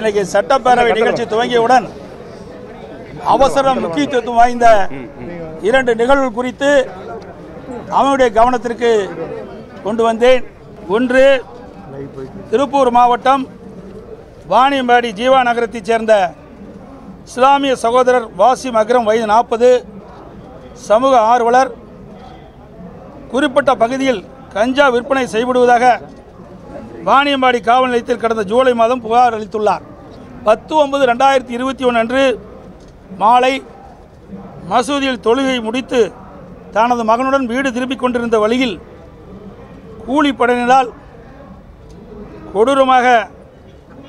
எனக்கு சட்டப்பேரவை நிகழ்ச்சி துவங்கியவுடன் அவசர முக்கியத்துவம் வாய்ந்த இரண்டு நிகழ்வு குறித்து அவனுடைய கவனத்திற்கு கொண்டு வந்தேன். ஒன்று, திருப்பூர் மாவட்டம் வாணியம்பாடி ஜீவா நகரத்தைச் சேர்ந்த இஸ்லாமிய சகோதரர் வாசிம் அக்ரம், வயது 40, சமூக ஆர்வலர். குறிப்பிட்ட பகுதியில் கஞ்சா விற்பனை செய்யப்படுவதாக வாணியம்பாடி காவல் நிலையத்தில் கடந்த ஜூலை மாதம் புகார் அளித்துள்ளார். 10/9/2021 அன்று மாலை மசூதியில் தொழுகை முடித்து தனது மகனுடன் வீடு திரும்பிக் கொண்டிருந்த வழியில் கூலிப்படையினரால் கொடூரமாக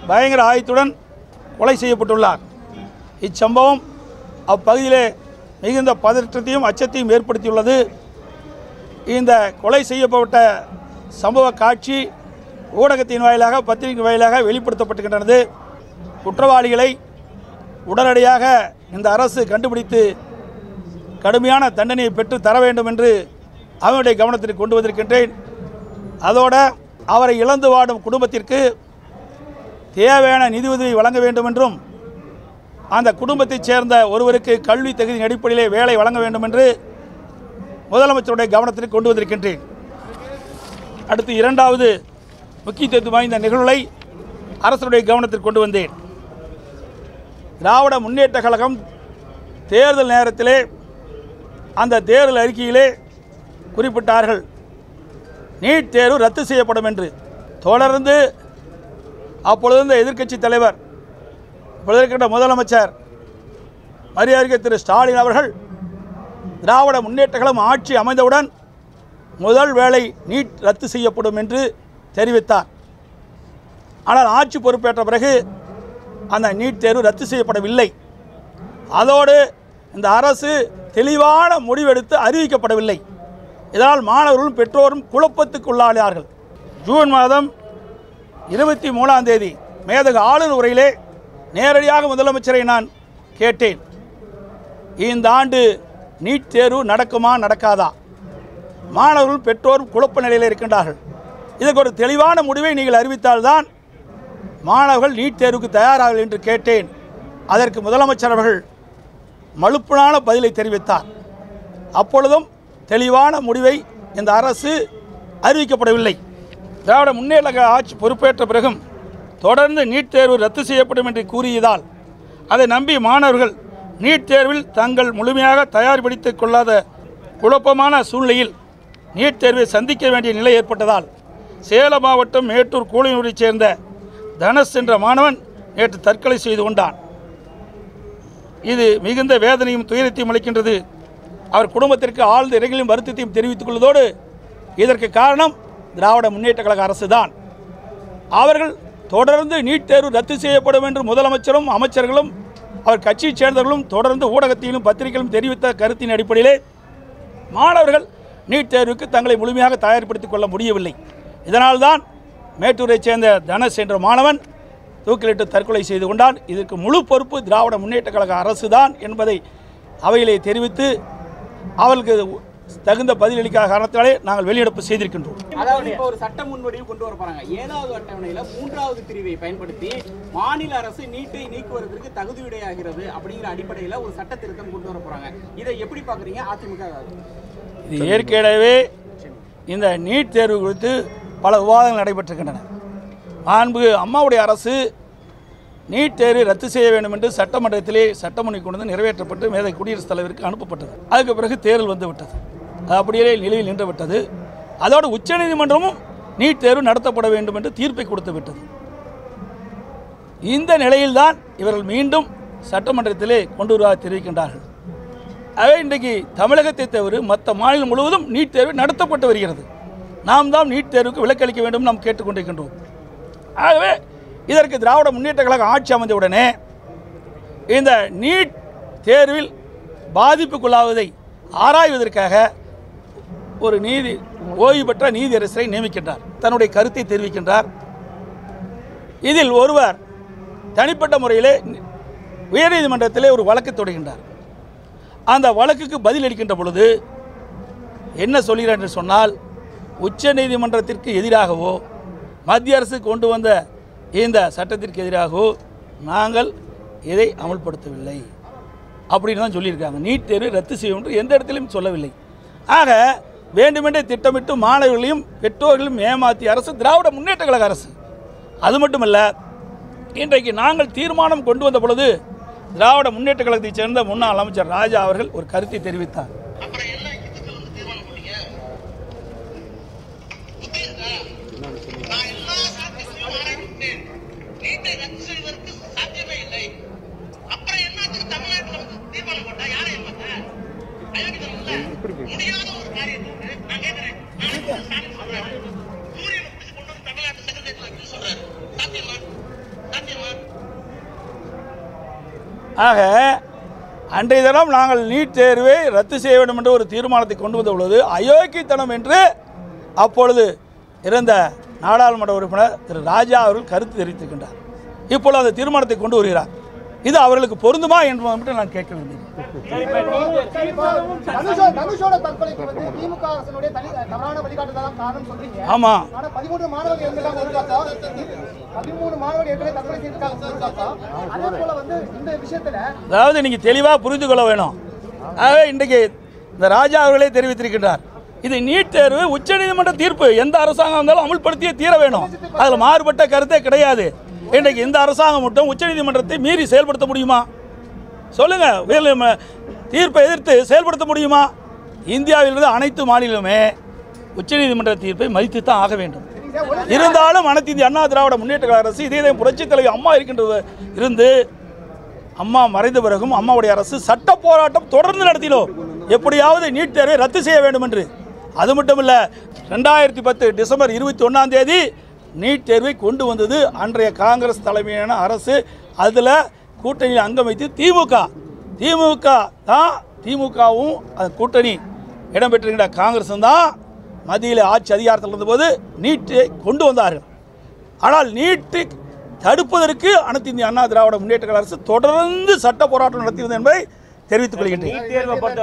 பயங்கர ஆயுதத்துடன் கொலை செய்யப்பட்டுள்ளார். இச்சம்பவம் அப்பகுதியிலே மிகுந்த பதற்றத்தையும் அச்சத்தையும் ஏற்படுத்தியுள்ளது. இந்த கொலை செய்யப்பட்ட சம்பவ காட்சி ஊடகத்தின் வாயிலாக, பத்திரிகை வாயிலாக வெளிப்படுத்தப்பட்டுகின்றது. குற்றவாளிகளை உடனடியாக இந்த அரசு கண்டுபிடித்து கடுமையான தண்டனையை பெற்று தர வேண்டும் என்று அவருடைய கவனத்திற்கு கொண்டு வந்திருக்கின்றேன். அதோடு அவரை இழந்து வாடும் குடும்பத்திற்கு தேவையான நிதியுதவி வழங்க வேண்டும் என்றும், அந்த குடும்பத்தைச் சேர்ந்த ஒருவருக்கு கல்வி தகுதியின் அடிப்படையிலே வேலை வழங்க வேண்டும் என்று முதலமைச்சருடைய கவனத்திற்கு கொண்டு வந்திருக்கின்றேன். அடுத்து இரண்டாவது முக்கியத்துவம் வாய்ந்த நிகழ்வுகளை அரசுடைய கவனத்திற்கு கொண்டு வந்தேன். திராவிட முன்னேற்ற கழகம் தேர்தல் நேரத்திலே அந்த தேர்தல் அறிக்கையிலே குறிப்பிட்டார்கள், நீட் தேர்வு ரத்து செய்யப்படும் என்று. தொடர்ந்து அப்பொழுது எதிர்க்கட்சி தலைவர், இப்பொழுது இருக்கின்ற முதலமைச்சர் மரியாதைக்கு திரு ஸ்டாலின் அவர்கள், திராவிட முன்னேற்ற கழகம் ஆட்சி அமைந்தவுடன் முதல் வேளை நீட் ரத்து செய்யப்படும் என்று தெரிவித்தார். ஆனால் ஆட்சி பொறுப்பேற்ற பிறகு அந்த நீட் தேர்வு ரத்து செய்யப்படவில்லை. அதோடு இந்த அரசு தெளிவான முடிவெடுத்து அறிவிக்கப்படவில்லை. இதனால் மாணவர்களும் பெற்றோரும் குழப்பத்துக்கு உள்ளானார்கள். ஜூன் மாதம் 23ஆம் தேதி மேதகு ஆளுநர் உரையிலே நேரடியாக முதலமைச்சரை நான் கேட்டேன், இந்த ஆண்டு நீட் தேர்வு நடக்குமா நடக்காதா, மாணவர்கள் பெற்றோரும் குழப்ப நிலையில் இருக்கின்றார்கள், இதற்கு ஒரு தெளிவான முடிவை நீங்கள் அறிவித்தால்தான் மாணவர்கள் நீட் தேர்வுக்கு தயாராக என்று கேட்டேன். அதற்கு முதலமைச்சர் அவர்கள் மலுப்பலான பதிலை தெரிவித்தார். அப்பொழுதும் தெளிவான முடிவை இந்த அரசு அறிவிக்கப்படவில்லை. திராவிட முன்னேற்ற ஆட்சி பொறுப்பேற்ற பிறகும் தொடர்ந்து நீட் தேர்வு ரத்து செய்யப்படும் என்று கூறியதால் அதை நம்பி மாணவர்கள் நீட் தேர்வில் தங்கள் முழுமையாக தயார்படுத்திக் கொள்ளாத குழப்பமான சூழ்நிலையில் நீட் தேர்வை சந்திக்க வேண்டிய நிலை ஏற்பட்டதால் சேலம் மாவட்டம் மேட்டூர் கூளையூரைச் சேர்ந்த தனஸ் என்ற மாணவன் நேற்று தற்கொலை செய்து கொண்டான். இது மிகுந்த வேதனையும் துயரத்தையும் அளிக்கின்றது. அவர் குடும்பத்திற்கு ஆழ்ந்த இறங்கலையும் வருத்தத்தையும் தெரிவித்துக் கொள்வதோடு, இதற்கு காரணம் திராவிட முன்னேற்ற கழக அரசு தான். அவர்கள் தொடர்ந்து நீட் தேர்வு ரத்து செய்யப்படும் என்று முதலமைச்சரும் அமைச்சர்களும் அவர் கட்சியைச் சேர்ந்தவர்களும் தொடர்ந்து ஊடகத்திலும் பத்திரிகையிலும் தெரிவித்த கருத்தின் அடிப்படையிலே மாணவர்கள் நீட் தேர்வுக்கு தங்களை முழுமையாக தயார்படுத்திக் கொள்ள முடியவில்லை. இதனால்தான் மேட்டூரைச் சேர்ந்த தனஸ் என்ற மாணவன் தூக்கிலிட்டு தற்கொலை செய்து கொண்டான். இதற்கு முழு பொறுப்பு திராவிட முன்னேற்ற கழக அரசு தான் என்பதை அவையிலே தெரிவித்து அவளுக்கு தகுந்த பதிலளிக்க காரணத்தாலே நாங்கள் வெளியிடப்பு செய்திருக்கின்றோம். அதாவது இப்போ ஒரு சட்ட முன்வடிவு கொண்டு வர போறாங்க. 7வது அட்டவணையில 3வது பிரிவை பயன்படுத்தி மாநில அரசு நீட்டை நீக்குவதற்கு தகுதியுடையாகிறது அப்படிங்கிற அடிப்படையில் ஒரு சட்ட திருத்தம் கொண்டு வர போறாங்க. இதை எப்படி பார்க்குறீங்க அதிமுக? இது ஏற்கனவே இந்த நீட் தேர்வு குறித்து பல விவாதங்கள் நடைபெற்றிருக்கின்றன. மாண்பு அம்மாவுடைய அரசு நீட் தேர்வை ரத்து செய்ய வேண்டும் என்று சட்டமன்றத்திலே சட்டமொழி கொண்டு வந்து நிறைவேற்றப்பட்டு மேதை குடியரசுத் தலைவருக்கு அனுப்பப்பட்டது. அதுக்கு பிறகு தேர்தல் வந்துவிட்டது, அப்படியே நிலையில் நின்று விட்டது. அதோடு உச்சநீதிமன்றமும் நீட் தேர்வு நடத்தப்பட வேண்டும் என்று தீர்ப்பை கொடுத்து விட்டது. இந்த நிலையில்தான் இவர்கள் மீண்டும் சட்டமன்றத்திலே கொண்டு வருவதாக தெரிவிக்கின்றார்கள். ஆகவே இன்றைக்கு தமிழகத்தை தவிர மற்ற மாநிலம் முழுவதும் நீட் தேர்வு நடத்தப்பட்டு வருகிறது. நாம் தான் நீட் தேர்வுக்கு விலக்களிக்க வேண்டும் நாம் கேட்டுக்கொண்டிருக்கின்றோம். ஆகவே இதற்கு திராவிட முன்னேற்ற கழக ஆட்சி அமைந்தவுடனே இந்த நீட் தேர்வில் பாதிப்புக்குள்ளாவதை ஆராய்வதற்காக ஒரு ஓய்வு பெற்ற நீதியரசரை நியமிக்கின்றார். தன்னுடைய கருத்தை தெரிவிக்கின்றார். இதில் ஒருவர் தனிப்பட்ட முறையிலே உயர்நீதிமன்றத்திலே ஒரு வழக்கு தொடர்கின்றார். அந்த வழக்குக்கு பதிலளிக்கின்ற பொழுது என்ன சொல்கிறார் என்று சொன்னால், உச்ச நீதிமன்றத்திற்கு எதிராகவோ மத்திய அரசு கொண்டு வந்த இந்த சட்டத்திற்கு எதிராகவோ நாங்கள் எதை அமல்படுத்தவில்லை அப்படின்னு தான் சொல்லியிருக்காங்க. நீட் தேர்வை ரத்து செய்யும் என்று எந்த இடத்திலும் சொல்லவில்லை. ஆக வேண்டுமென்றே திட்டமிட்டு மாணவர்களையும் பெற்றோர்களையும் ஏமாற்றிய அரசு திராவிட முன்னேற்ற கழக அரசு. அது மட்டுமல்ல, இன்றைக்கு நாங்கள் தீர்மானம் கொண்டு வந்த பொழுது திராவிட முன்னேற்ற கழகத்தைச் சேர்ந்த முன்னாள் அமைச்சர் ராஜா அவர்கள் ஒரு கருத்தை தெரிவித்தார். ஆக அன்றைய தினம் நாங்கள் நீட் தேர்வை ரத்து செய்ய வேண்டும் என்ற ஒரு தீர்மானத்தை கொண்டு வந்த பொழுது அயோக்கியத்தனம் என்று அப்பொழுது இருந்த நாடாளுமன்ற உறுப்பினர் திரு ராஜா அவர்கள் கருத்து தெரிவித்திருக்கின்றார். இப்பொழுது அந்த தீர்மானத்தை கொண்டு வருகிறார். இது அவர்களுக்கு பொருந்துமா என்று நான் கேட்க வேண்டும். ஆமா, அதாவது நீங்க தெளிவா புரிந்து கொள்ள வேணும். ஆகவே இன்றைக்கு இந்த ராஜா அவர்களே தெரிவித்திருக்கின்றார், இது நீட் தேர்வு உச்சநீதிமன்ற தீர்ப்பு, எந்த அரசாங்கம் இருந்தாலும் அமல்படுத்தியே தீர வேணும், அதில் மாறுபட்ட கருத்தே கிடையாது. இன்றைக்கு இந்த அரசாங்கம் மட்டும் உச்சநீதிமன்றத்தை மீறி செயல்படுத்த முடியுமா சொல்லுங்கள்? தீர்ப்பை எதிர்த்து செயல்படுத்த முடியுமா? இந்தியாவிலிருந்து அனைத்து மாநிலமே உச்சநீதிமன்ற தீர்ப்பை மதித்து தான் ஆக வேண்டும். இருந்தாலும் அனைத்து இந்திய அண்ணா திராவிட முன்னேற்ற கழக அரசு இதே புரட்சித் தலைவி அம்மா இருக்கின்றது இருந்து அம்மா மறைந்த பிறகும் அம்மாவுடைய அரசு சட்ட போராட்டம் தொடர்ந்து நடத்தினோம், எப்படியாவது நீட் தேர்வை ரத்து செய்ய வேண்டும் என்று. அது மட்டும் இல்லை, 2010 டிசம்பர் 21ஆம் தேதி நீட் தேர்வை கொண்டு வந்தது அன்றைய காங்கிரஸ் தலைமையான அரசு. அதில் கூட்டணியில் அங்கம் வைத்து திமுகவும் அந்த கூட்டணி இடம்பெற்றிருக்கிற காங்கிரஸும் தான் மத்தியில் ஆட்சி அதிகாரத்தில் இருந்தபோது நீட்டை கொண்டு வந்தார்கள். ஆனால் நீட்டை தடுப்பதற்கு அனைத்து இந்திய அண்ணா திராவிட முன்னேற்ற கழக அரசு தொடர்ந்து சட்ட போராட்டம் நடத்தியது என்பதை தெரிவித்துக் கொள்கிறேன். சொல்லிக்கிட்டேன்,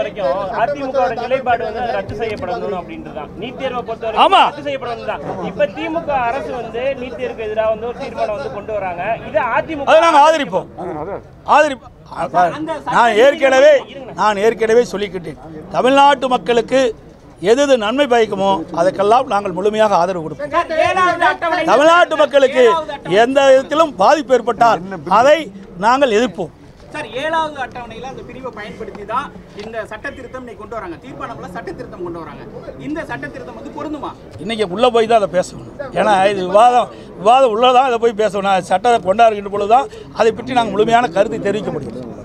தமிழ்நாட்டு மக்களுக்கு எது நன்மை பயக்குமோ அதற்கெல்லாம் நாங்கள் முழுமையாக ஆதரவு கொடுப்போம். தமிழ்நாட்டு மக்களுக்கு எந்த விதத்திலும் பாதிப்பு ஏற்பட்டால் அதை நாங்கள் எதிர்ப்போம். சட்டத்தை கொண்டாடுகின்ற பொழுதுதான் அதை பற்றி நாங்கள் முழுமையான கருத்தை தெரிவிக்க முடியும்.